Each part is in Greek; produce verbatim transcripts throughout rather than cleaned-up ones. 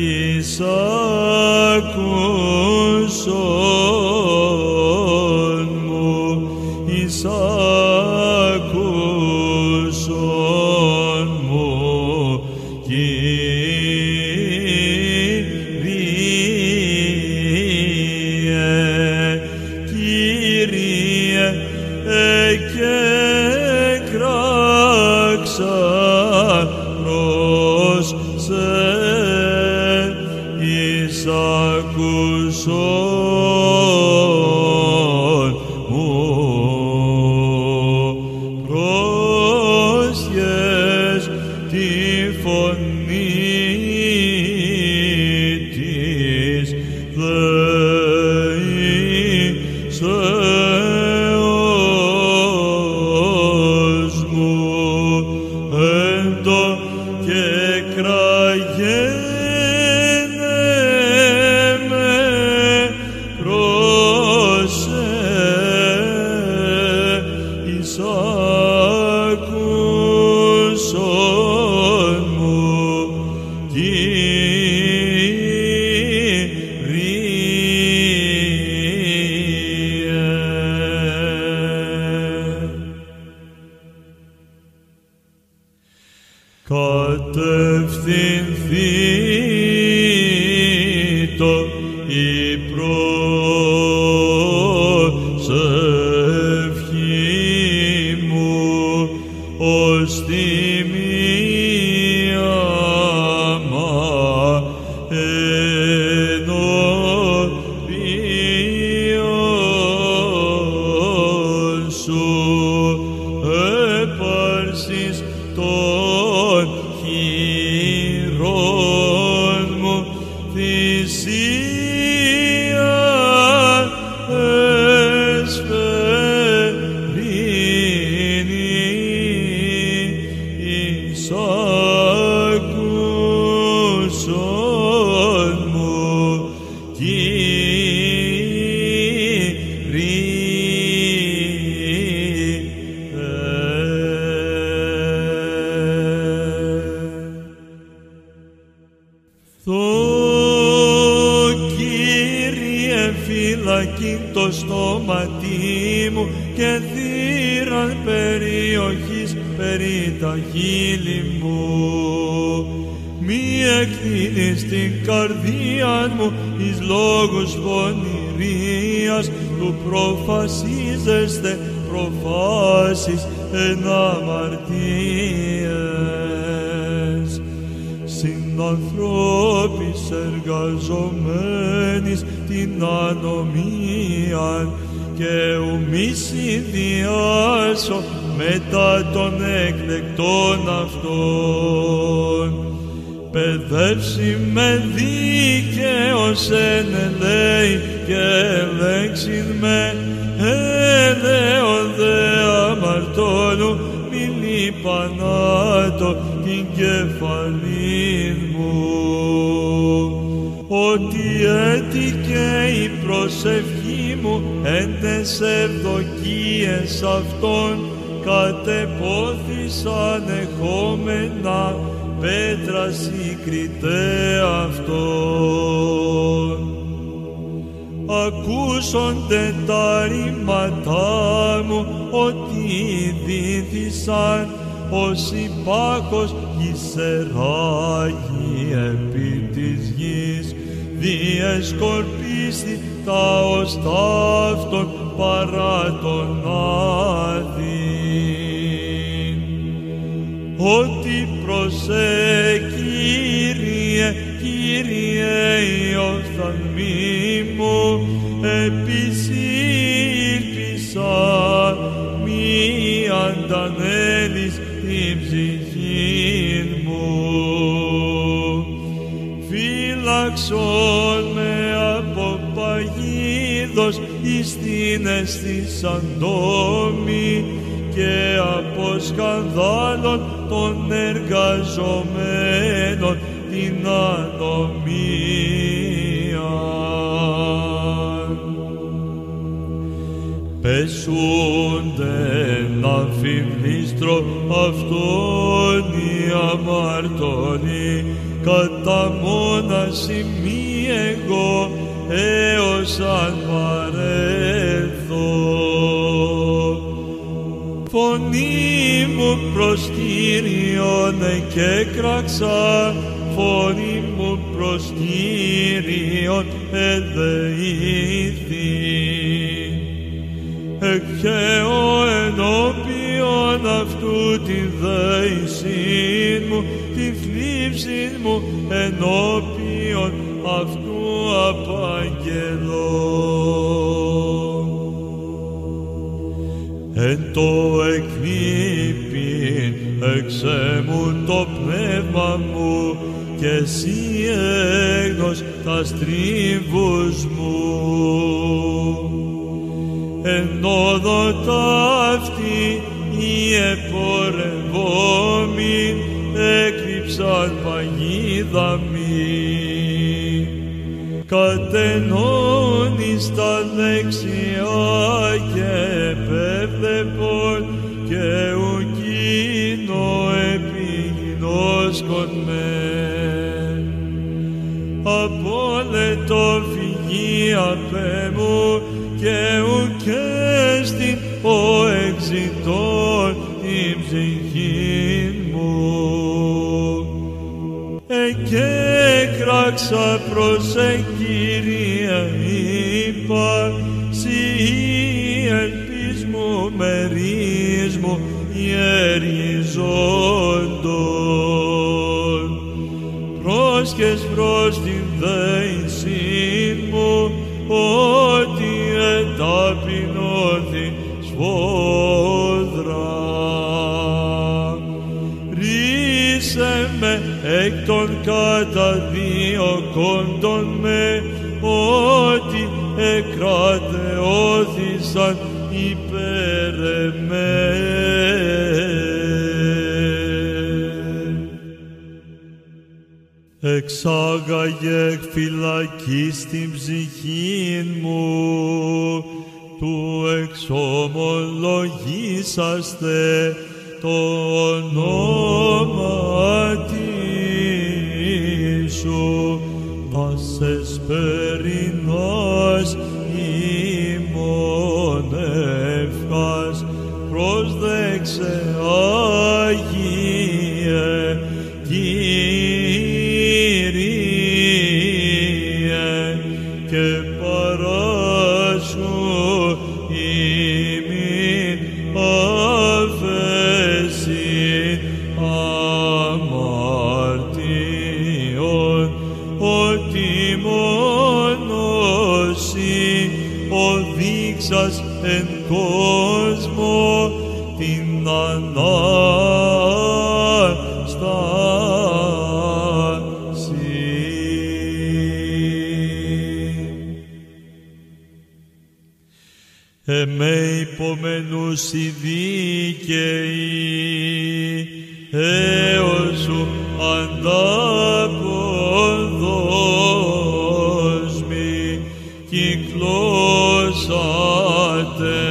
εις ακούσον μου, εις ακούσον μου, Κύριε, Κύριε, εκεκράξα εις ακούσον μου, πρόσχες τη φωνή της δεήσεώς μου, εντώ και κραγέ ακούσον μου, Κύριε. Κατευθυνθείτο η προσευχή μου ως τη μία ενώπιον σου επάρσεις των χειρών μου θυσία εσφαιρίνη, εις ακούσον μου, Κύριε. Ω Κύριε, φυλακή το στόματι μου και θύραν περιοχής περί τα χείλη μου. Μη εκδίνεις την καρδία μου εις λόγους πονηρίας, του προφασίζεστε προφάσεις εν αμαρτίες. Συνανθρώπης εργαζομένης την ανομία και ουμή συνδυάσω μετά των εκλεκτών αυτών. Παιδεύσει με δίκαιος εν ελέη και ελέξην με ελέον δε αμαρτώνου, μη λιπανάτω την κεφαλήν μου. Ότι έτηκε η προσευχή μου εν τες ευδοκίες αυτών, κατεπόθησαν εχόμενα πέτρα σύκριτέ αυτών. Ακούσονται τα ρήματά μου ότι δίθησαν, ως υπάκος γης εράγει επί της γης, διεσκορπίστη τα οστά αυτών παρά τον άδειν. Ότι προσέ Κύριε, Κύριε, η οφθαλμή μου επισήλπισα, μη αντανέλης την ψυχήν μου. Φύλαξον με από παγίδος εις την αίσθησαν ντόμη και από σκανδάλων των εργαζομένων την ανομία. Πεσούνται να αμφιβλίστρο αυτόν οι αμαρτωλοί κατά μόνο μόνας ημί εγώ έως αν παρέλθω. Φωνή μου προς Κύριον εκέκραξα, φωνή μου προς Κύριον εδεήθη. Εκχέω ενώπιον αυτού τη δέησή μου, τη θλίψη μου ενώπιον αυτού απαγγελώ. Εν το εκνύπιν εξέμουν το πνεύμα μου και εσύ έγνος τα στρίβους μου. Εν όδο ταύτη οι επορευόμην έκρυψαν παγίδα μη. Κατενώνεις τα δεξιά και επεύδεπον και ουκίνο επιγνώσκον με. Απόλετο φυγή απέ μου και ουκέστην ο εξητών την ψυχήν μου. Εκέκραξα προς Κύριε είπα, σοι ελπίς μου μερίς μου γεριζόντων. Πρόσκες προς την δέησή μου, ότι εταπεινώθη σφόδρα. Ρίσε με εκ των καταδιωκόντων με, ότι εκρατεώθησαν υπέρ εμέ. Εξάγαγε εκ φυλακής την ψυχήν μου, του εξομολογήσαστε το όνομα Τίσου, πάσες περινάς ημών ευχάς, προσδέξε Άγιε Κύριε και παράσου ημίν αφέσιν αμαρτίων, ότι μόνο σοι οδείξας εν κόσμο την Ανάσταση. Εμέ υπομενούς οι δίκαιοι, έως σου ανταποδόσμοι, κυκλώσατε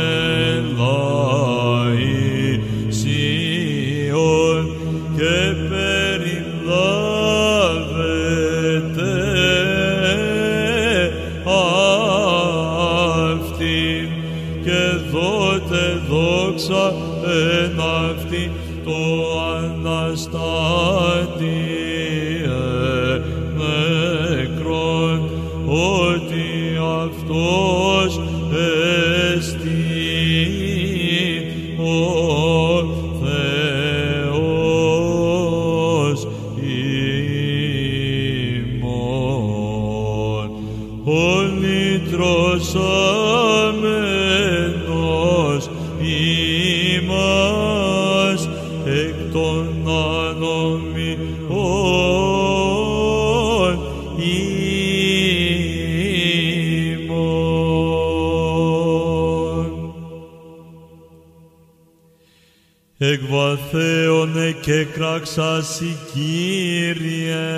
λαοί Σιών και περιλάβετε αυτήν και δότε δόξα εν αυτήν το Αναστάτη νεκρών, ότι αυτός εστί ο Θεός ημών. Όλοι τρωσαμένος ημάς εκ των ανομιών ημών. Εκ βαθέων εκέκραξα σοι Κύριε,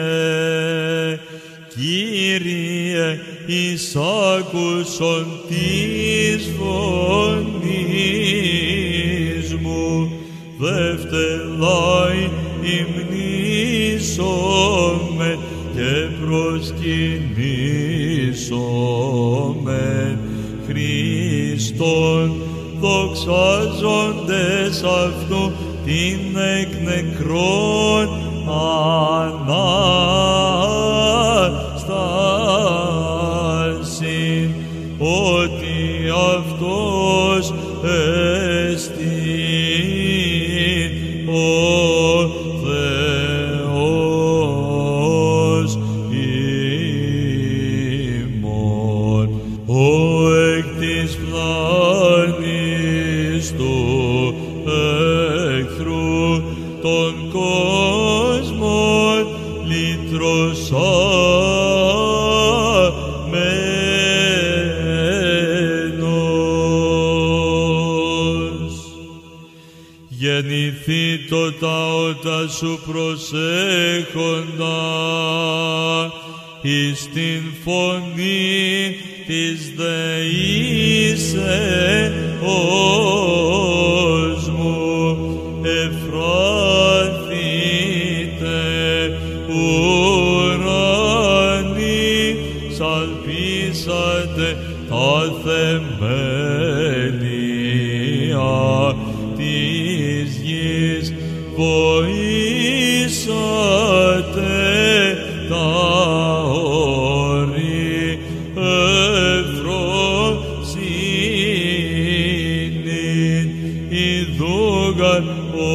Κύριε εις άκουσον της φωνής μου, δε φτελάει η μνήσομαι και προ προσκυνήσομεν Χριστόν, δοξάζοντες αυτού την εκ νεκρών ανάσταση, ότι αυτός εστί ο Θεός ημών, ο εκ της φθάνης του εχθρού των κόσμων λυτρωσαμένος. Γεννηθήτο ταότα σου προσέχοντα εις την φωνή της δεήσεώς μου εφρανθείτε ουρανοί, σαλπίσατε τα θεμέλια της γης, βοήσατε τα Ιδούγαν ο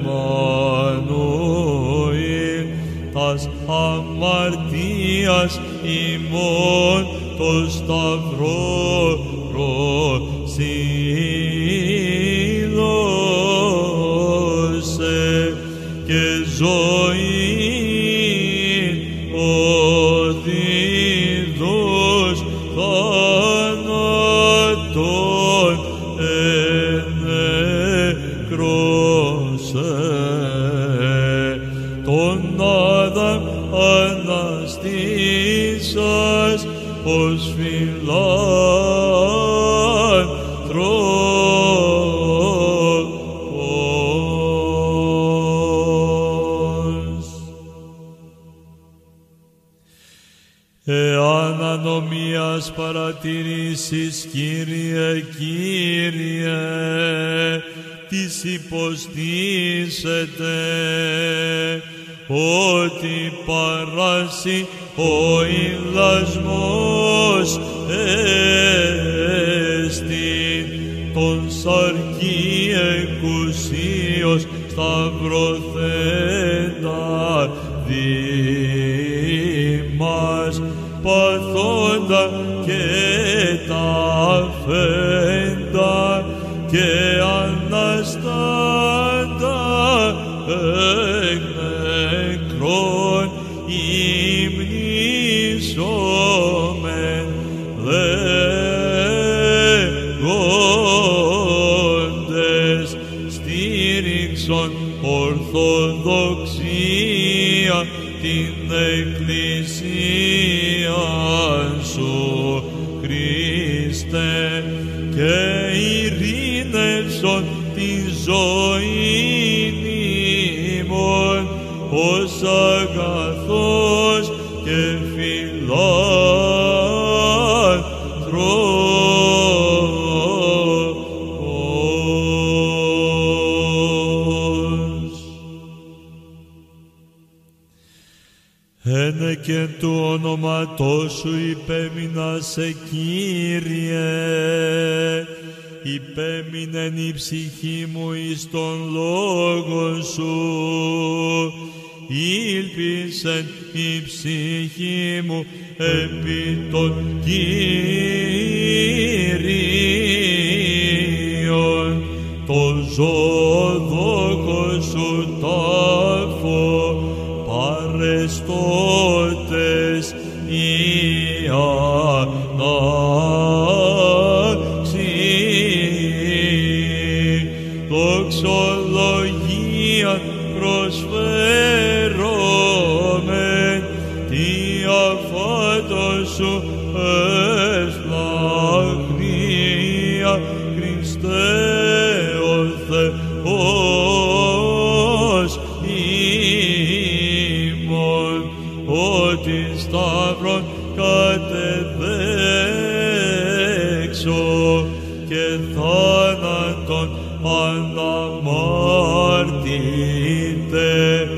Εμμανουήλ, τας αμαρτίας ημών το σταυρό προσήλωσε και ζωήν οδίδος θανάτων ενεκρώσαι. Τον Άδαμ αναστήσας ως φιλάνθρωπος. Εάν ανομίας παρατηρήσεις, Κύριε, Κύριε, τις υποστήσετε, ότι παράσι ο ηλασμός εστί, τον σαρκί εκουσίως σταυρωθέντα δήμας, παθώντα και ταφέντα και αναστάντα εκ νεκρών υμνήσομεν λέγοντες, στήριξον ορθοδοξία την Εκκλησία σου, Χριστέ, και ειρήνευσον την ζωήν ημών ως αγαθός και φιλάνθρωπος. Ένε και του ονόματός σου υπέμεινα σε, Κύριε, υπέμεινεν η ψυχή μου εις τον λόγο σου, ήλπισεν η ψυχή μου επί των Κύριων. Τον ζωδόκο σου τάφο παρεστώτες η δοξολογία προσφέρομεν, τι αφάντος σου ευσπλαχνία, Χριστέ ο Θεός ημών, ότι σταύρον κατεδέξω και θάνατον αναμάρτητε,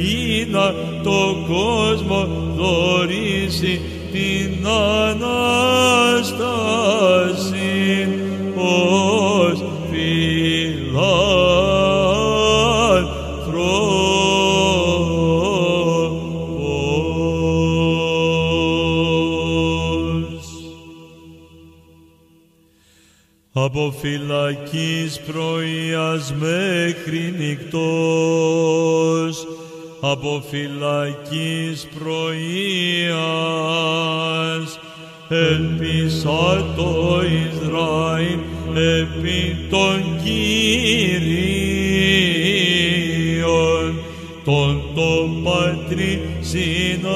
ή να το κόσμο δωρήσει την Ανάσταση ως φιλάνθρωπο. Από φυλακής πρωίας μέχρι νυχτός, από φυλακής πρωίας, ελπίσα το Ισραήλ επί των Κυρίων, των το πατρίσιν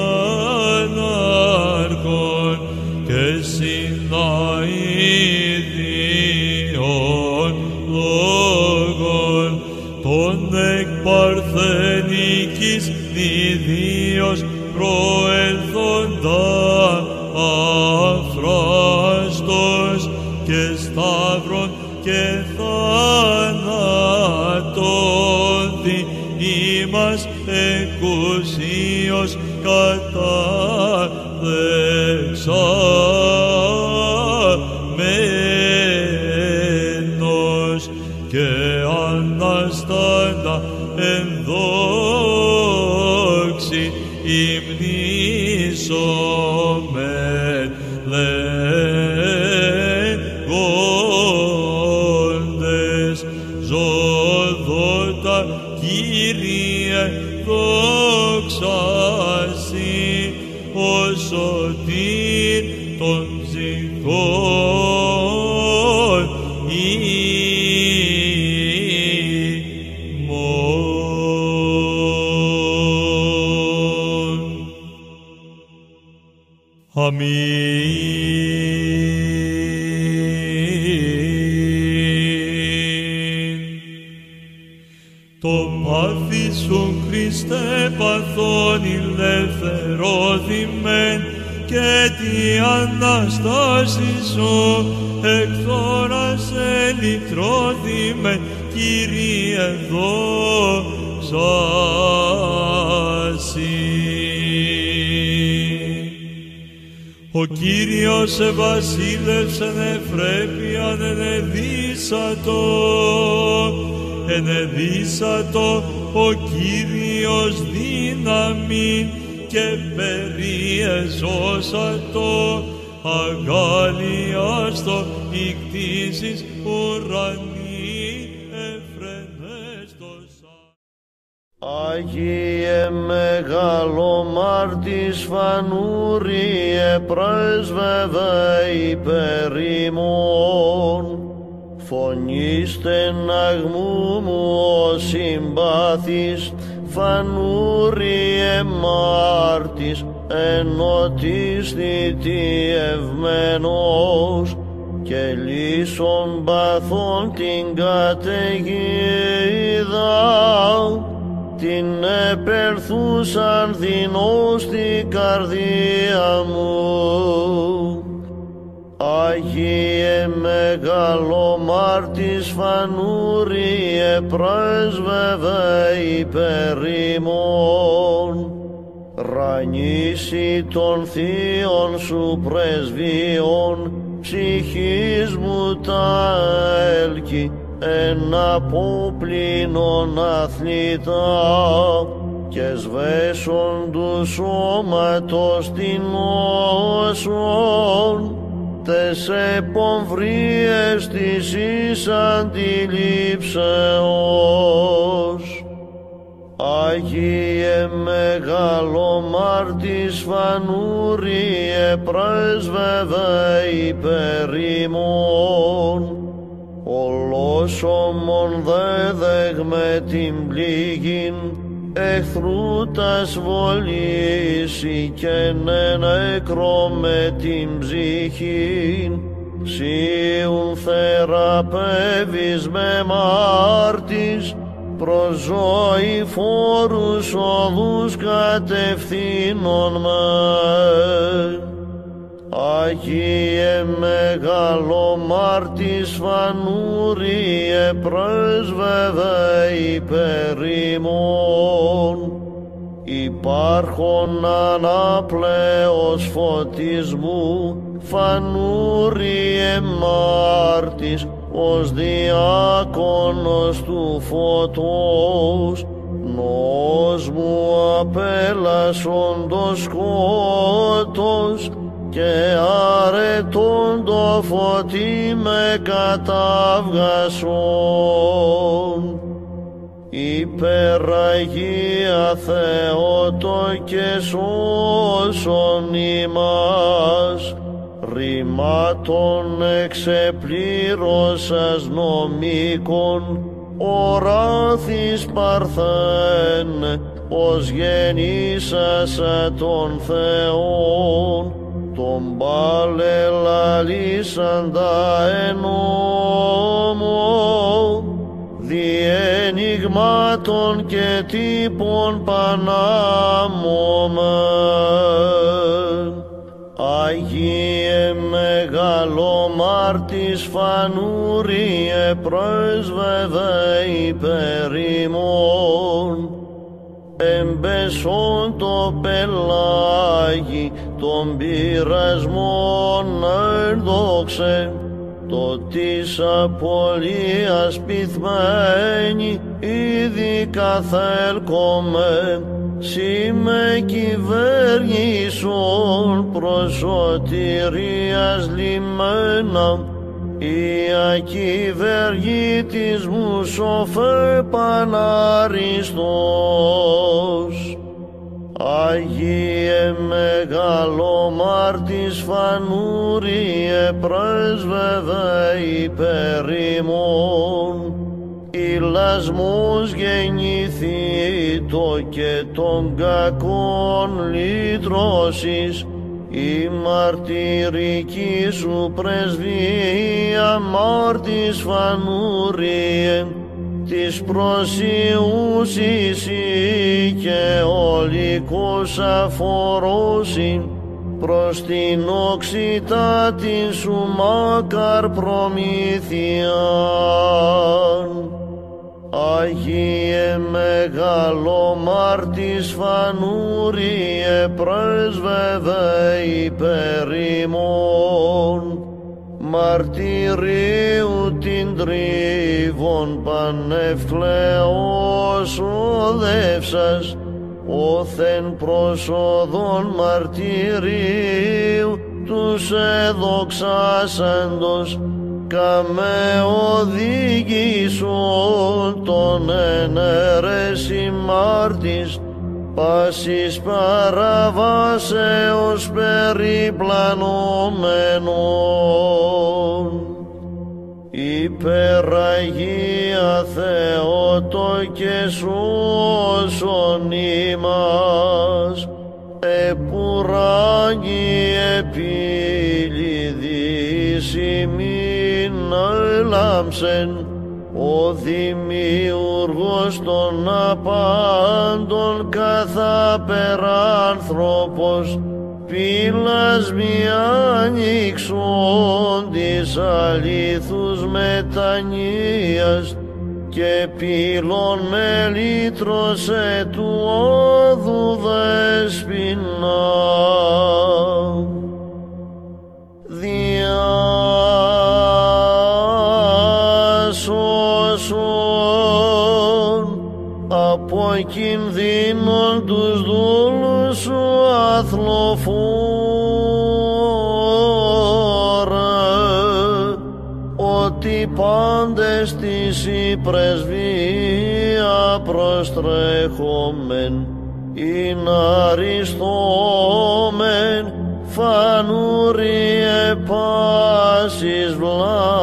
ανάρχων και συναηδίων λόγων, των εκ παρθενικής διδίως προελθόντα αφράστος και σταύρων και θάνατον διήμας εκουσίως καταδεξαμένος και αναστάντα εν δόξη υμνήσομεν λέγοντες ζωδότα Κύριε δόξα Συ, ως σωτήρ των ψυχών ημών. Αμήν. Το πάθη σου, Χριστέ, παθών ελευθερώθημεν, και τη Ανάσταση σου εκ θώρας ελυτρώθημεν, Κύριε δόξα Συ. Ο Κύριος εβασίλευσεν ευπρέπειαν ενεδύσατο, ενεδύσατο ο Κύριος δύναμιν και περιεζώσατο, αγαλιάστο οι κτίσεις ουρανοί εφρενέστοσα. Άγιε μεγαλομάρτης Φανούριε, πρέσβευε υπέρ ημών. Φωνήστεν αγμού μου ο συμπάθης, Φανούριε μάρτης, ενώ της θητιευμένος, και λύσον παθών την καταιγίδα, την επερθούσαν δεινώ στην καρδία μου. Άγιε μεγαλομάρτης Φανούριε, πρέσβευε υπέρ ημών. Ρανίσι των θείων σου πρεσβείων, ψυχής μου τα έλκη, εν απόπληνον αθλητά, και σβέσον του σώματος την νόσον, τες επομβρίες της εις αντιλήψεως. Άγιε μεγαλομάρτης Φανούριε, πρέσβευε υπέρ ημών. Ολόσωμον δε δέγμε την πλήγην, εχθρού τας βολήσει και νε νεκρό με την ψυχήν. Συουν θεραπεύεις με μάρτης, προς ζωή φόρους οδούς κατευθύνων μας. Άγιε μεγαλομάρτης Φανούριε, πρέσβευε υπέρ ημών, υπάρχον ανάπλεος φωτισμού, Φανούριε μάρτης, ως διάκονος του φωτός, νος μου απέλασον το σκότος και αρετών το φωτί με κατάβγασον. Υπεραγία Θεότο και σώσον ημάς, ρημάτων εξεπλήρωσας νομίκων, οράθης παρθέν, ως γεννήσασα τον Θεόν, τον παλαιλαλήσαντα εν νόμο, διενιγμάτων και τύπων πανάμωμεν. Άγιε μεγαλομάρτης Φανούριε, πρέσβευε υπέρ ημών, εμπεσόν το πελάγι των πειρασμών ένδοξε, το της απολίας πυθμένη ήδη καθέλκομαι, σοι με κυβέρνησον προς σωτηρίας λιμένα, η ακυβεργήτης μου σοφέ Παναριστός. Άγιε μεγαλομάρτης Φανούριε, πρέσβευε υπέρ ημών, ηλασμός γεννηθήτο και των κακών λύτρωσης, η μαρτυρική σου πρεσβεία, μάρτης Φανούριε, της προσιούς εσύ και ολικούς αφορώσει, προς την οξυτά την σου μακαρ προμήθειαν. Άγιε μεγαλομάρτης Φανούριε, πρέσβευε υπέρ ημών, μαρτυρίου την τρίβων πανευκλαιός οδεύσας, όθεν προσοδών μαρτυρίου τους εδοξάσαντος, καμέ οδήγησον τον ενέρεση μάρτης, πάσης παραβάσεως περιπλανωμένων. Υπεραγία Θεότο και σώσον ημάς, επουράγει επίλη δύσιμη έλαμψεν, ο δημιουργός των απάντων καθαπεράνθρωπος, πύλας μη άνοιξον της αλήθους μετανοίας, και πύλων με λύτρωσε του όδου δεσποινά. Από κινδύνων τους δούλους σου αθλοφόρε, ότι πάντες της η πρεσβεία προστρέχομεν, ειν αριστόμεν, Φανούριε πάσης βλάβης.